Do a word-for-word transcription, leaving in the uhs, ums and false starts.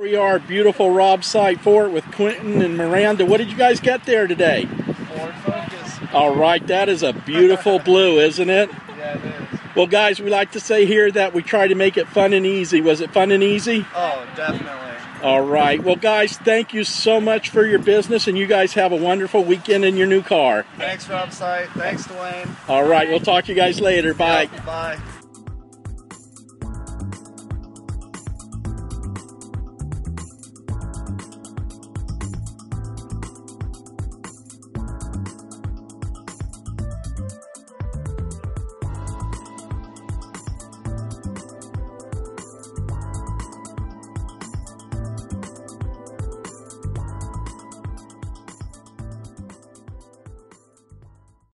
We are beautiful Rob Sight Ford with Quentin and Miranda. What did you guys get there today? Ford Focus. All right, that is a beautiful blue, isn't it? Yeah, it is. Well, guys, we like to say here that we try to make it fun and easy. Was it fun and easy? Oh, definitely. All right. Well, guys, thank you so much for your business, and you guys have a wonderful weekend in your new car. Thanks, Rob Sight. Thanks, Dwayne. All right. We'll talk to you guys later. Bye. Yeah, bye.